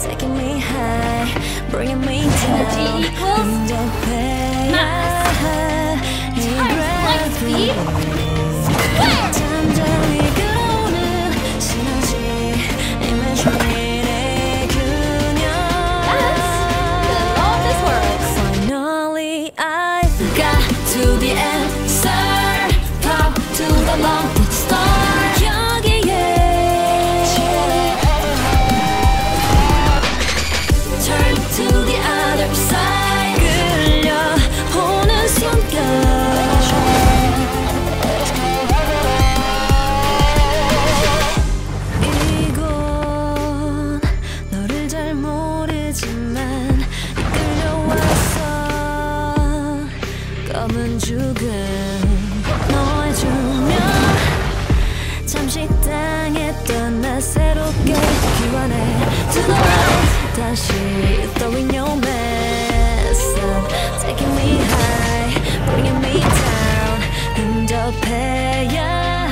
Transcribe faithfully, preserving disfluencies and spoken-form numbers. taking me high, bringing me down, and away. Max times light speed squared. That's all this works. Finally, I've got to the answer. Pop to the long. 검은 죽음 너의 중년 잠시 땅에 떠나 새롭게 기원해 Tonight 다시 throwing your mess up, taking me high, bringing me down, and I'll pay ya.